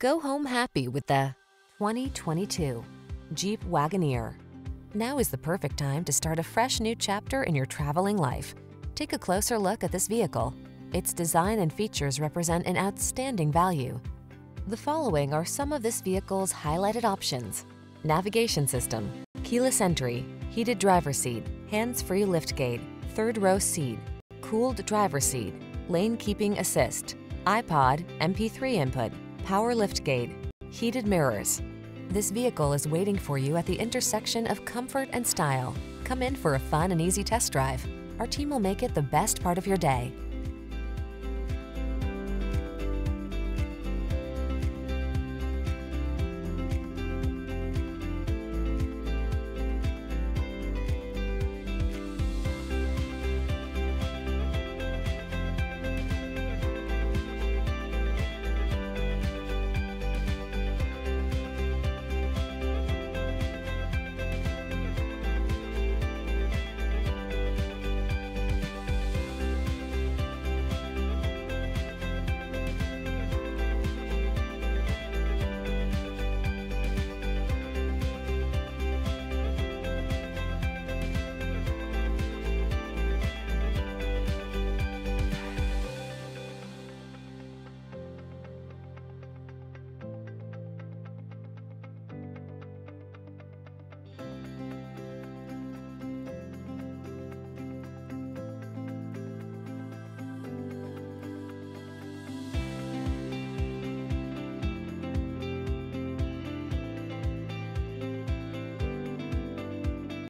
Go home happy with the 2022 Jeep Wagoneer. Now is the perfect time to start a fresh new chapter in your traveling life. Take a closer look at this vehicle. Its design and features represent an outstanding value. The following are some of this vehicle's highlighted options: navigation system, keyless entry, heated driver's seat, hands-free liftgate, third row seat, cooled driver's seat, lane keeping assist, iPod, MP3 input, power liftgate, heated mirrors. This vehicle is waiting for you at the intersection of comfort and style. Come in for a fun and easy test drive. Our team will make it the best part of your day.